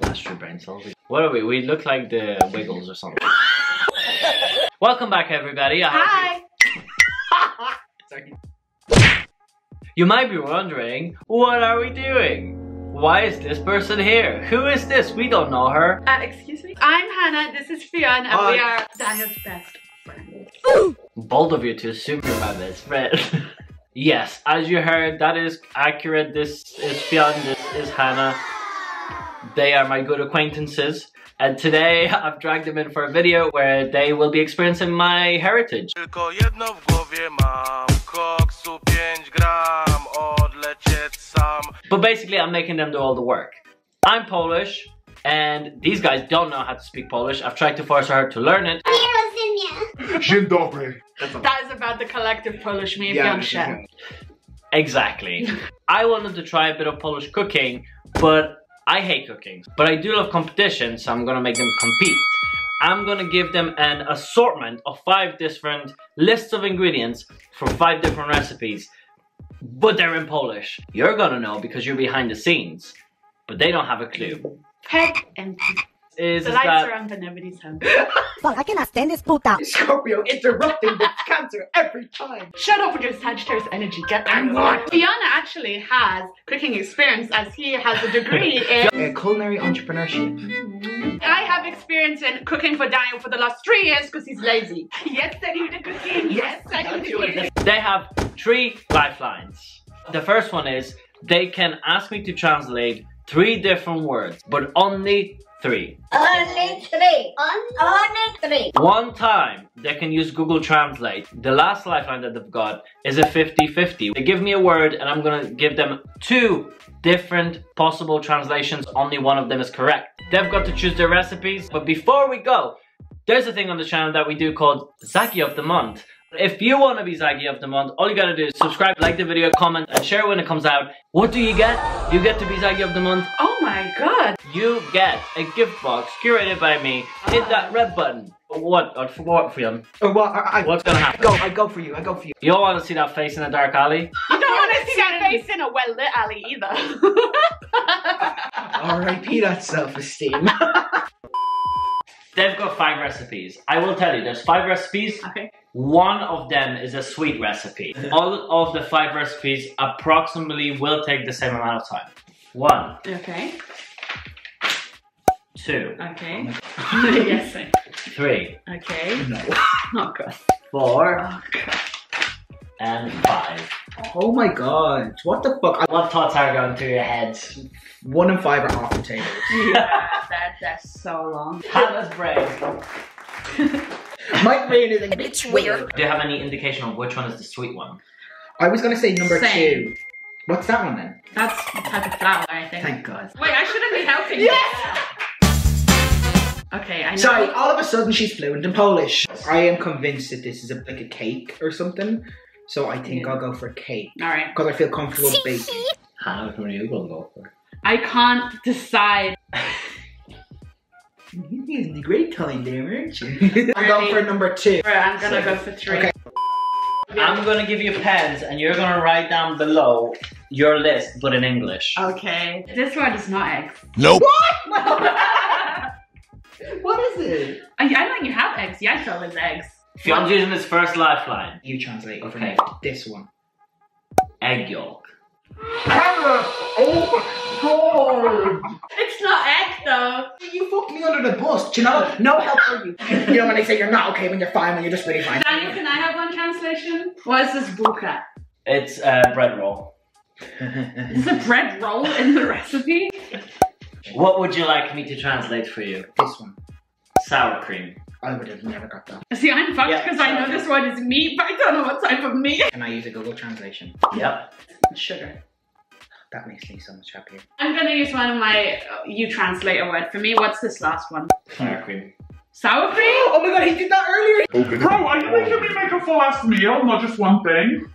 That's true, brain cells. What are we? We look like the Wiggles or something. Welcome back, everybody. Hi. Sorry. You might be wondering, what are we doing? Why is this person here? Who is this? We don't know her. Excuse me? I'm Hannah, this is Fionn, and we are Daniel's best friends. Bold of you to assume you're my best friend. Yes, as you heard, that is accurate. This is Fionn, this is Hannah. They are my good acquaintances. And today, I've dragged them in for a video where they will be experiencing my heritage. But basically, I'm making them do all the work. I'm Polish, and these guys don't know how to speak Polish. I've tried to force her to learn it. That is about the collective Polish meme. Yeah, exactly. I wanted to try a bit of Polish cooking, but I hate cooking, but I do love competition, so I'm gonna make them compete. I'm gonna give them an assortment of 5 different lists of ingredients for 5 different recipes, but they're in Polish. You're gonna know because you're behind the scenes, but they don't have a clue. Heck and the lights are on, but nobody's home. I cannot stand this puta. Scorpio interrupting the cancer every time. Shut up with your Sagittarius energy. Get on. Fionn actually has cooking experience as he has a degree in culinary entrepreneurship. I have experience in cooking for Daniel for the last 3 years because he's lazy. Yes, I do the cooking. Yes, I do it. They have 3 lifelines. The first one is they can ask me to translate 3 different words, but only 3. Only 3. Only 3. One time, they can use Google Translate. The last lifeline that they've got is a 50-50. They give me a word and I'm gonna give them 2 different possible translations. Only one of them is correct. They've got to choose their recipes. But before we go, there's a thing on the channel that we do called Zaggy of the Month. If you wanna be Zaggy of the Month, all you gotta do is subscribe, like the video, comment, and share when it comes out. What do you get? You get to be Zaggy of the Month. Oh my god. You get a gift box curated by me. Hit that red button. What for you? What's gonna happen? I go for you. You don't wanna see that face in a dark alley? You don't wanna see that face in a well-lit alley either. RIP that self-esteem. They've got 5 recipes. I will tell you, there's 5 recipes. Okay. One of them is a sweet recipe. All of the 5 recipes approximately will take the same amount of time. 1. Okay. 2. Okay. Yes. 3. Okay. No. Oh god. 4. Oh god. And 5. Oh my god. What the fuck? What thoughts are going through your head? 1 and 5 are off the table. Yeah, that's so long. Hannah's brain. My brain is like, it's weird. Do you have any indication on which one is the sweet one? I was gonna say number 2. What's that one then? That's the type of flower, I think. Thank god. Wait, I shouldn't be helping you. Yes! Okay, I know. Sorry, all of a sudden she's fluent in Polish. I am convinced that this is like a cake or something. So I think I'll go for cake. Alright. Because I feel comfortable baking. Hannah, what are you gonna go for? I can't decide. You're having a great time there, aren't you? I'm going for number 2. Right, I'm gonna go for 3. Okay. Yeah. I'm gonna give you pens and you're gonna write down below your list, but in English. Okay. This word is not eggs. Nope. What? What is it? I don't think you have eggs. Yeah, I thought it was eggs. Fionn's using his first lifeline. You translate for me. This one. Egg yolk. Oh my god! It's not egg though. You fucked me under the bus. Do you know? No help for you. You know when they say you're not okay when you're fine when you're just really fine. Daniel, can I have one translation? What is this buka? It's a bread roll. Is a bread roll in the recipe? What would you like me to translate for you? This one. Sour cream. I would have never got that. See, I'm fucked because I know this word is meat, but I don't know what type of meat. Can I use a Google translation? Yep. Sugar. That makes me so much happier. I'm gonna use one of my, you translate a word for me. What's this last one? Sour cream. Sour cream? Oh my god, he did that earlier. Okay. Bro, are you making me make a full ass meal, not just one thing?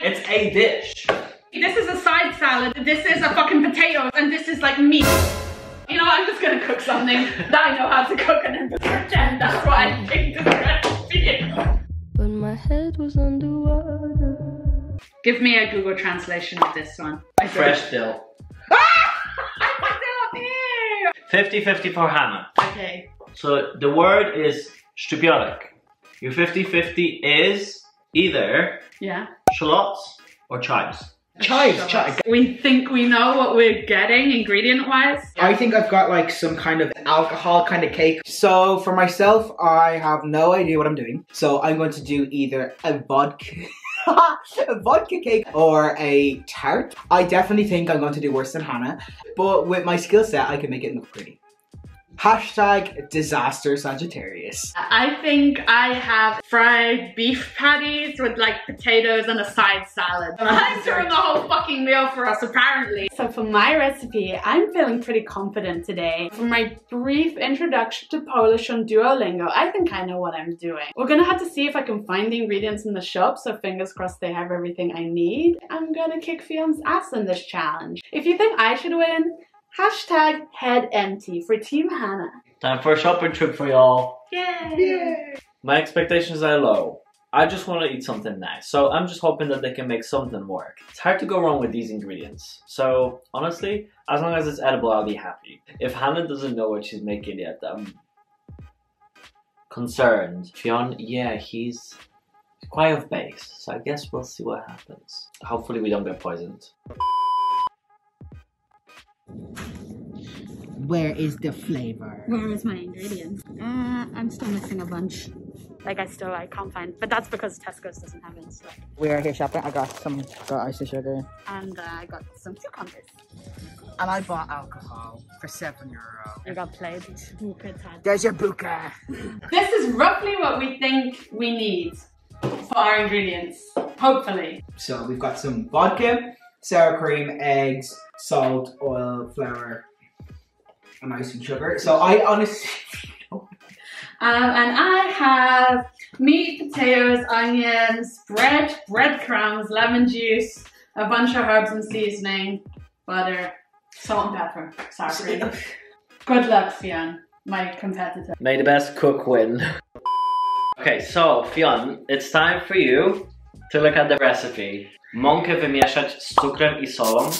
It's a dish. This is a side salad, this is a fucking potato, and this is like meat. You know what, I'm just gonna cook something that I know how to cook and then pretend that's what I think this recipe is. When my head was underwater. Give me a Google translation of this one. Fresh dill. Ah! Fresh dill! Ew! 50-50 for Hannah. Okay. So the word is szczypiorek. Your 50-50 is either shallots or chives. Chives. We think we know what we're getting ingredient-wise. I think I've got like some kind of alcohol kind of cake. So for myself, I have no idea what I'm doing. So I'm going to do either a vodka, a vodka cake or a tart. I definitely think I'm going to do worse than Hannah, but with my skill set, I can make it look pretty. Hashtag disaster Sagittarius. I think I have fried beef patties with like potatoes and a side salad. I'm doing the whole fucking meal for us apparently. So for my recipe, I'm feeling pretty confident today. From my brief introduction to Polish on Duolingo, I think I know what I'm doing. We're gonna have to see if I can find the ingredients in the shop, so fingers crossed they have everything I need. I'm gonna kick Fionn's ass in this challenge. If you think I should win, hashtag head empty for Team Hannah. Time for a shopping trip for y'all. Yay! My expectations are low. I just want to eat something nice, so I'm just hoping that they can make something work. It's hard to go wrong with these ingredients. So honestly, as long as it's edible, I'll be happy. If Hannah doesn't know what she's making yet, I'm concerned. Fionn, he's quite off base, so I guess we'll see what happens. Hopefully we don't get poisoned. Where is the flavor? Where is my ingredients? I'm still missing a bunch. Like I can't find, but that's because Tesco's doesn't have it. So. We are here shopping. I got some ice and sugar. And I got some cucumbers. And I bought alcohol for €7. I got played. There's your buka. This is roughly what we think we need for our ingredients, hopefully. So we've got some vodka, sour cream, eggs, salt, oil, flour, and ice and sugar. So I honestly and I have meat, potatoes, onions, bread, breadcrumbs, lemon juice, a bunch of herbs and seasoning, butter, salt and pepper, sour cream. Good luck, Fionn, my competitor. May the best cook win. Okay, so Fionn, it's time for you to look at the recipe. Mąkę wymieszać z cukrem I solą,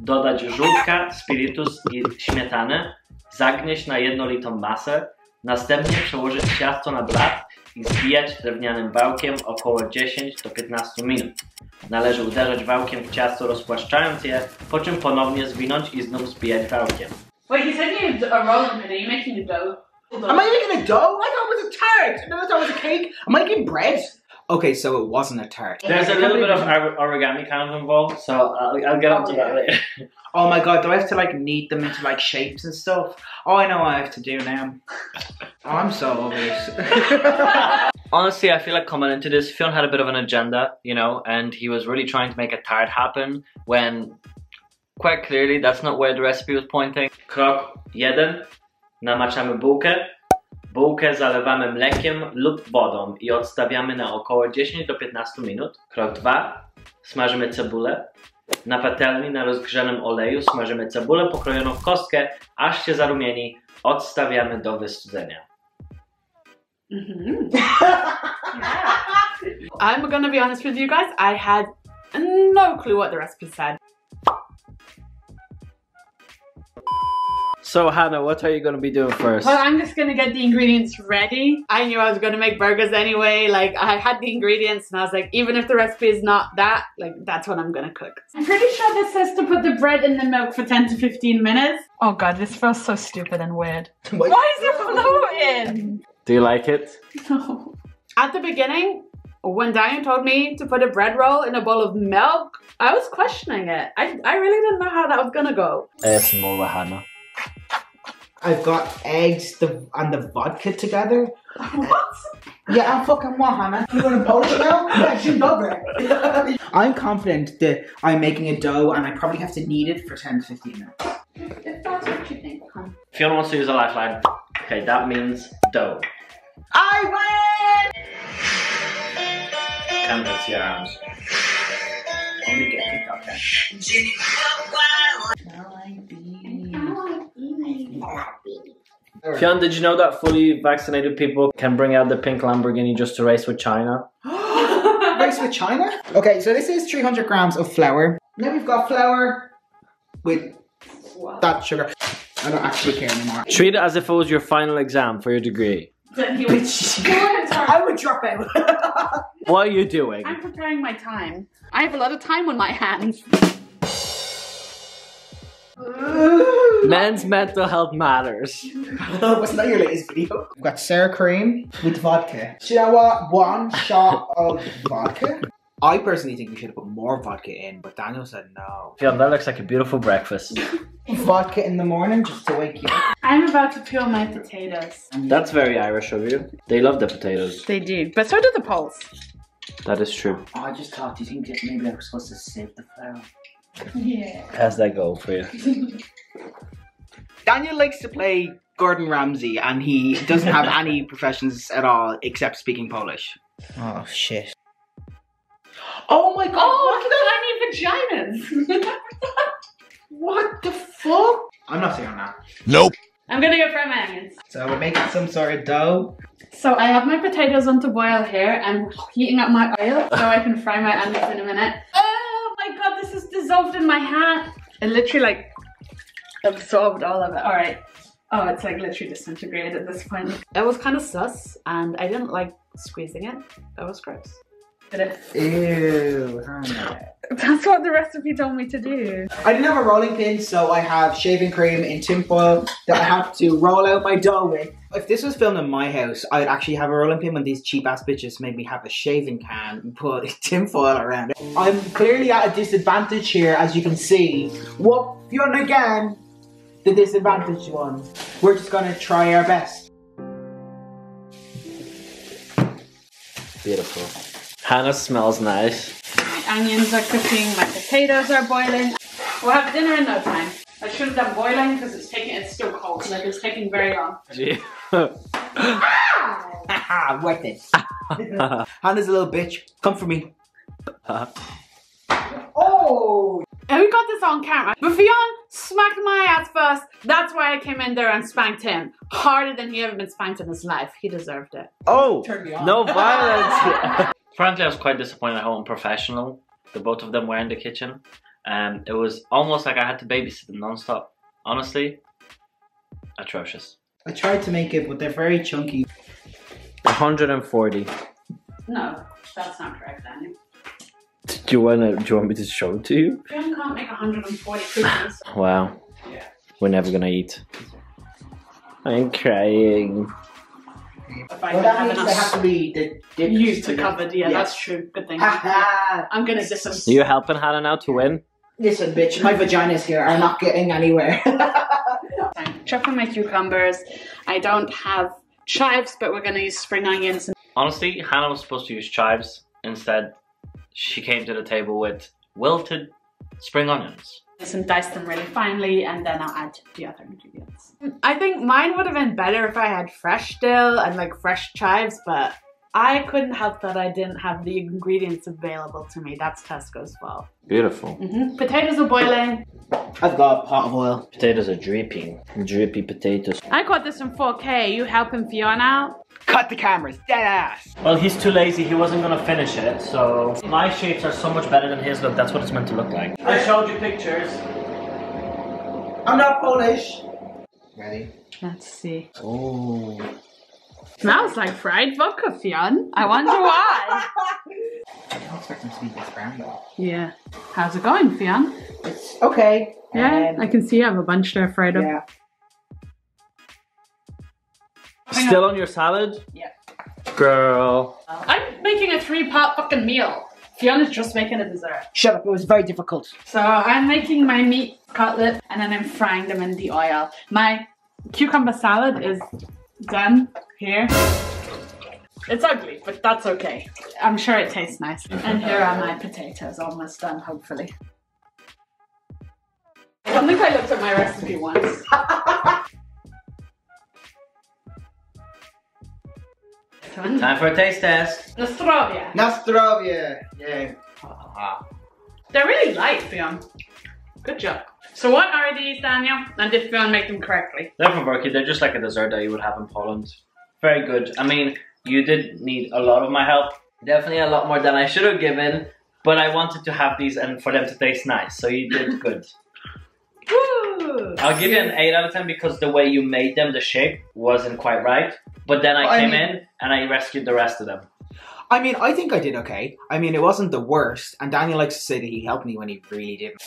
dodać żółtka, spirytus I śmietanę, zagnieść na jednolitą masę, następnie przełożyć ciasto na blat I zbijać drewnianym wałkiem około 10 do 15 minut. Należy uderzać wałkiem w ciasto, rozpłaszczając je, po czym ponownie zwinąć I znów zbijać wałkiem. Wait, you said you are rolling, are you making a dough? Am I making a dough? I thought it was a tart! I never thought it was a cake! Am I making bread? Okay, so it wasn't a tart. There's a little bit of origami kind of involved, so I'll get up to that later. Oh my god, do I have to like knead them into like shapes and stuff? Oh, I know what I have to do now. Oh, I'm so over this. Honestly, I feel like coming into this, Fionn had a bit of an agenda, you know, and he was really trying to make a tart happen when quite clearly that's not where the recipe was pointing. Krok jeden, namaczamy bułkę. Bułkę zalewamy mlekiem lub wodą I odstawiamy na około 10 do 15 minut. Krok 2. Smażymy cebulę. Na patelni na rozgrzanym oleju smażymy cebulę pokrojoną w kostkę, aż się zarumieni. Odstawiamy do wystudzenia. I'm gonna be honest with you guys, I had no clue what the recipe said. So Hannah, what are you going to be doing first? Well, I'm just going to get the ingredients ready. I knew I was going to make burgers anyway, like I had the ingredients and I was like, even if the recipe is not that, like that's what I'm going to cook. I'm pretty sure this says to put the bread in the milk for 10 to 15 minutes. Oh god, this feels so stupid and weird. Why is it floating? Do you like it? No. At the beginning, when Daniel told me to put a bread roll in a bowl of milk, I was questioning it. I really didn't know how that was going to go. ASMR with Hannah. I've got eggs and the vodka together. What? Yeah, I'm fucking what, Hannah? You want to Polish now? Yeah, she's over. I'm confident that I'm making a dough and I probably have to knead it for 10 to 15 minutes. If that's what you think, huh? Fionn wants to use a lifeline. Okay, that means dough. I win! Come to your arms. Let me get picked up then. Fionn, did you know that fully vaccinated people can bring out the pink Lamborghini just to race with China? Race with China? Okay, so this is 300 grams of flour. Now we've got flour with that sugar. I don't actually care anymore. Treat it as if it was your final exam for your degree. Then you would I would drop out. What are you doing? I'm preparing my time. I have a lot of time on my hands. Men's mental health matters. What's not your latest video? We've got sour cream with vodka. Do you know what? One shot of vodka? I personally think we should have put more vodka in, but Daniel said no. Fionn, that looks like a beautiful breakfast. Vodka in the morning just to wake you up. I'm about to peel my potatoes. That's very Irish of you. They love the potatoes. They do, but so do the Poles. That is true. Oh, I just thought, do you think that maybe I was supposed to save the flour? Yeah. How's that go for you? Daniel likes to play Gordon Ramsay and he doesn't have any professions at all except speaking Polish. Oh shit. Oh my god! Oh, look at the tiny vaginas! What the fuck? I'm not saying that. Nope. I'm gonna go fry my onions. So we're making some sort of dough. So I have my potatoes on to boil here. I'm heating up my oil so I can fry my onions in a minute. Oh my god, this is dissolved in my hand. It literally like absorbed all of it. Alright. Oh, it's like literally disintegrated at this point. It was kind of sus and I didn't like squeezing it. That was gross. Ew, Hannah. That's what the recipe told me to do. I didn't have a rolling pin, so I have shaving cream in tin foil that I have to roll out my dough with. If this was filmed in my house, I'd actually have a rolling pin when these cheap ass bitches made me have a shaving can and put tin foil around it. I'm clearly at a disadvantage here, as you can see. What, Fionn again, the disadvantaged one. We're just gonna try our best. Beautiful. Hannah smells nice. My onions are cooking, my potatoes are boiling. We'll have dinner in no time. I should have done boiling because it's still cold, like it's taking very long. Haha, worth it. Hannah's a little bitch. Come for me. Oh! And we got this on camera. But Fionn smacked my ass first. That's why I came in there and spanked him. Harder than he ever been spanked in his life. He deserved it. Oh! Turn me on. No violence! Frankly, I was quite disappointed how unprofessional the both of them were in the kitchen. It was almost like I had to babysit them non-stop. Honestly, atrocious. I tried to make it, but they're very chunky. 140. No, that's not correct, Daniel. Do you want me to show it to you? Fionn can't make 140 cookies. Wow. Yeah. We're never gonna eat. I'm crying. Well, that means they have to be used to covered. Yeah, that's true. Good thing. I'm gonna distance. Are you helping Hannah now to win? Listen, bitch, my vaginas here are not getting anywhere. I'm chopping my cucumbers. I don't have chives, but we're gonna use spring onions. Honestly, Hannah was supposed to use chives. Instead, she came to the table with wilted spring onions. And dice them really finely, and then I'll add the other ingredients. I think mine would have been better if I had fresh dill and like fresh chives, but I couldn't help that I didn't have the ingredients available to me. That's Tesco's fault. Beautiful. Mm-hmm. Potatoes are boiling. I've got a pot of oil. Potatoes are dripping. Drippy potatoes. I caught this in 4K. You helping Fionn out? Cut the cameras, dead ass. Well, he's too lazy. He wasn't gonna finish it, so my shapes are so much better than his. Look, that's what it's meant to look like. I showed you pictures. I'm not Polish. Ready? Let's see. Oh. Smells like fried vodka, Fionn. I wonder why. I don't expect him to be this brown though. Yeah. How's it going, Fionn? It's okay. Yeah, I can see you have a bunch there fried up. Yeah. Still on your salad? Yeah. Girl. I'm making a 3-part fucking meal. Fionn is just making a dessert. Shut up, it was very difficult. So I'm making my meat cutlet and then I'm frying them in the oil. My cucumber salad is done here. It's ugly, but that's okay. I'm sure it tastes nice. And here are my potatoes, almost done, hopefully. I don't think I looked at my recipe once. Time for a taste test. Nostrovia. Nostrovia. Yay. They're really light, Fionn. Good job. So what are these, Daniel? And did Fionn make them correctly? They're Faworki. They're just like a dessert that you would have in Poland. Very good. I mean, you did need a lot of my help. Definitely a lot more than I should have given. But I wanted to have these and for them to taste nice. So you did good. Woo! Ooh, I'll give you an 8 out of 10 because the way you made them, the shape wasn't quite right. But then I came in and I rescued the rest of them. I mean, I think I did okay. I mean, it wasn't the worst. And Daniel likes to say that he helped me when he really didn't.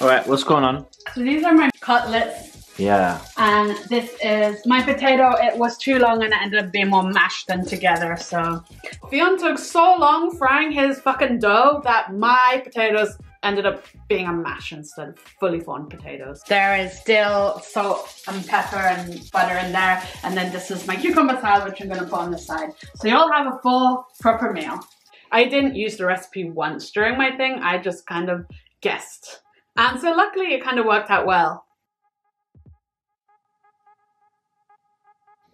All right, what's going on? So these are my cutlets. Yeah. And this is my potato. It was too long and it ended up being more mashed than together, so. Fionn took so long frying his fucking dough that my potatoes ended up being a mash instead of fully formed potatoes. There is still salt and pepper and butter in there. And then this is my cucumber salad, which I'm gonna put on the side. So you'll have a full proper meal. I didn't use the recipe once during my thing. I just kind of guessed. And so luckily it kind of worked out well.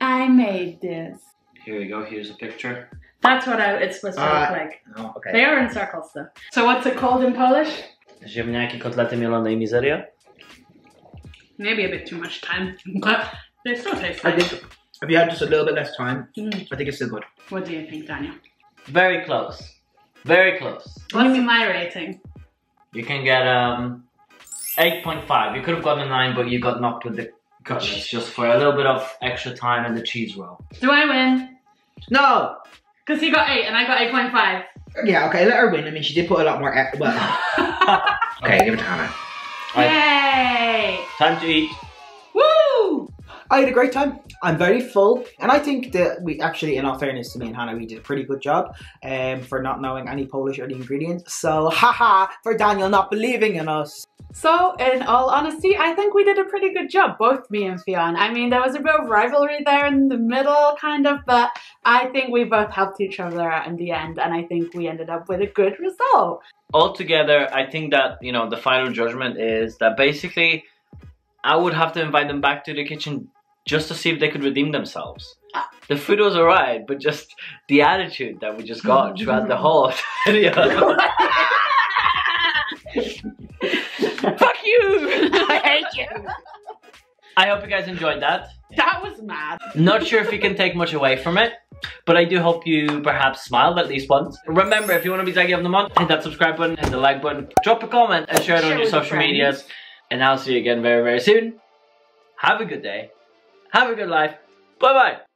I made this. Here we go, here's a picture. That's what it's supposed to look like. Oh, okay. They are in circles though. So what's it called in Polish? Ziemniaki kotlety mielone I mizeria. Maybe a bit too much time, but they still taste good. I think if you had just a little bit less time, I think it's still good. What do you think, Daniel? Very close. Very close. What's my rating? You can get 8.5. You could have gotten a 9, but you got knocked with the cutlets just for a little bit of extra time and the cheese roll. Do I win? No! Because he got 8 and I got 8.5. Yeah, okay, let her win. I mean, she did put a lot more effort. Well. Okay, give it to Hannah. Yay! Right. Time to eat. Woo! I had a great time. I'm very full, and I think that we actually, in all fairness to me and Hannah, we did a pretty good job for not knowing any Polish or the ingredients. So, haha, for Daniel not believing in us. So, in all honesty, I think we did a pretty good job, both me and Fionn. I mean, there was a bit of rivalry there in the middle, kind of, but I think we both helped each other out in the end, and I think we ended up with a good result. Altogether, I think that, you know, the final judgment is that basically, I would have to invite them back to the kitchen just to see if they could redeem themselves. The food was alright, but just the attitude that we just got throughout the whole video. Fuck you! I hate you! I hope you guys enjoyed that. That was mad. Not sure if you can take much away from it, but I do hope you perhaps smiled at least once. Remember, if you want to be Zaggy of the Month, hit that subscribe button, hit the like button, drop a comment, and share it on your social medias. And I'll see you again very, very soon. Have a good day. Have a good life. Bye-bye.